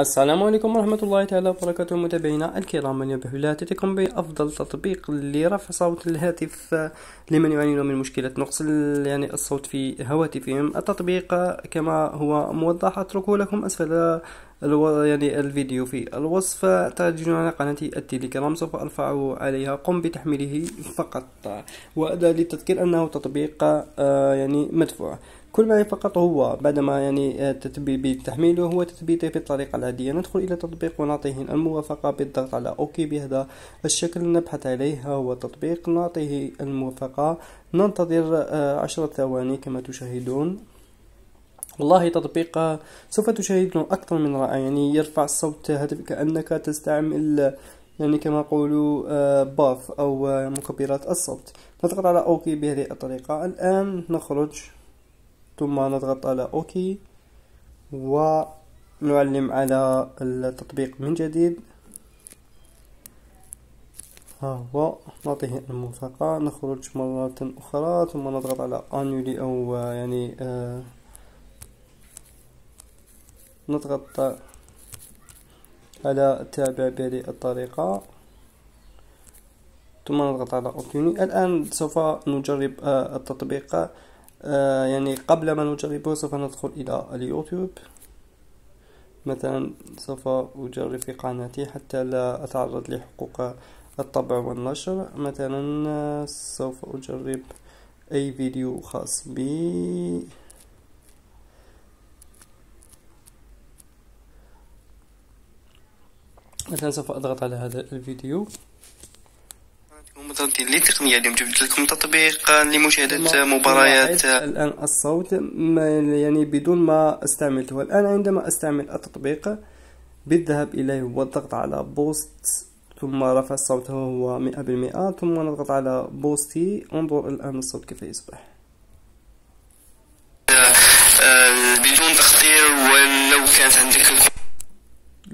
السلام عليكم ورحمة الله تعالى وبركاته متابعينا الكرام. اليوم بحلاتكم بأفضل تطبيق لرفع صوت الهاتف لمن يعانون من مشكلة نقص يعني الصوت في هواتفهم. التطبيق كما هو موضح أتركه لكم أسفل يعني الفيديو في الوصف، تجدونه على قناتي التليجرام، سوف أرفع عليها، قم بتحميله فقط. وأدى للتذكير أنه تطبيق يعني مدفوع. كل ما فقط هو بعدما يعني بتحميله هو تثبيته بالطريقة العادية. ندخل إلى التطبيق ونعطيه الموافقة بالضغط على أوكي. بهذا الشكل نبحث عليه، هو التطبيق، نعطيه الموافقة، ننتظر 10 ثواني كما تشاهدون. والله تطبيق سوف تشاهدون أكثر من رائع، يعني يرفع الصوت هاتفك كأنك تستعمل يعني كما يقولوا باف أو مكبرات الصوت. نضغط على أوكي بهذه الطريقة. الآن نخرج ثم نضغط على أوكي ونعلم على التطبيق من جديد. ها هو، نعطيه الموافقة، نخرج مرة أخرى ثم نضغط على أنيولي أو يعني نضغط على تابع بهذه الطريقة ثم نضغط على أوكي. الآن سوف نجرب التطبيق. يعني قبل ما نجربه سوف ندخل إلى اليوتيوب مثلا. سوف أجرب في قناتي حتى لا أتعرض لحقوق الطبع والنشر. مثلا سوف أجرب أي فيديو خاص بي. مثلا سوف أضغط على هذا الفيديو. متردين للتقنية اليوم جبت لكم تطبيق لمشاهدة مباريات. الآن الصوت يعني بدون ما استعملته. الآن عندما استعمل التطبيق بالذهاب إليه والضغط على بوست ثم رفع الصوت، هو 100%، ثم نضغط على بوستي. انظر الآن الصوت كيف يصبح بدون تخطير. ولو كانت عندك،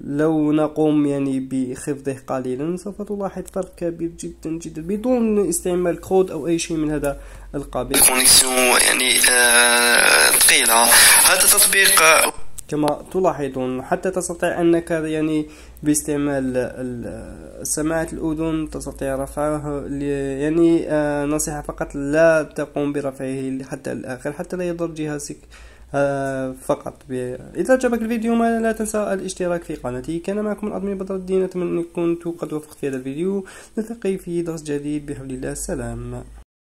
لو نقوم يعني بخفضه قليلا سوف تلاحظ فرق كبير جدا جدا بدون استعمال كود او اي شيء من هذا القبيل. يعني ثقيله هذا التطبيق كما تلاحظون. حتى تستطيع انك يعني باستعمال سماعة الاذن تستطيع رفعه. يعني نصيحة فقط، لا تقوم برفعه حتى الاخر حتى لا يضر جهازك فقط. إذا عجبك الفيديو لا تنسى الاشتراك في قناتي. كان معكم الأدمي بدر الدين، أتمنى أن كنت قد وفقت في هذا الفيديو. نلتقي في درس جديد بحول الله. السلام.